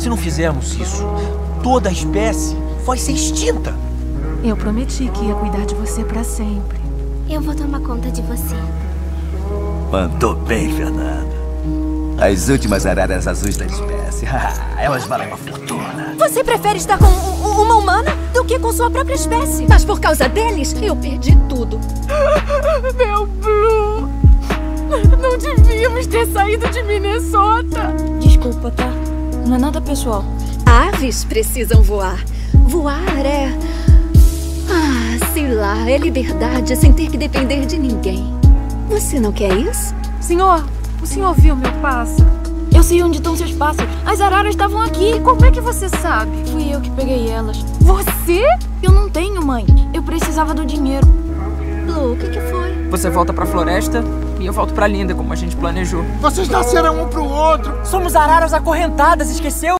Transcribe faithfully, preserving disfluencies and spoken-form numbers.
Se não fizermos isso, toda a espécie vai ser extinta. Eu prometi que ia cuidar de você para sempre. Eu vou tomar conta de você. Mandou bem, Fernanda. As últimas araras azuis da espécie. Elas valem uma fortuna. Você prefere estar com uma humana do que com sua própria espécie. Mas por causa deles, eu perdi tudo. Meu Blue! Não devíamos ter saído de Minnesota. Desculpa, tá? Não é nada pessoal. Aves precisam voar. Voar é... Ah, sei lá, é liberdade sem ter que depender de ninguém. Você não quer isso? Senhor... O senhor viu meu pássaro? Eu sei onde estão seus pássaros. As araras estavam aqui. E como é que você sabe? Fui eu que peguei elas. Você? Eu não tenho, mãe. Eu precisava do dinheiro. Blue, o que que foi? Você volta pra floresta e eu volto pra Linda, como a gente planejou. Vocês nasceram um pro outro. Somos araras acorrentadas, esqueceu?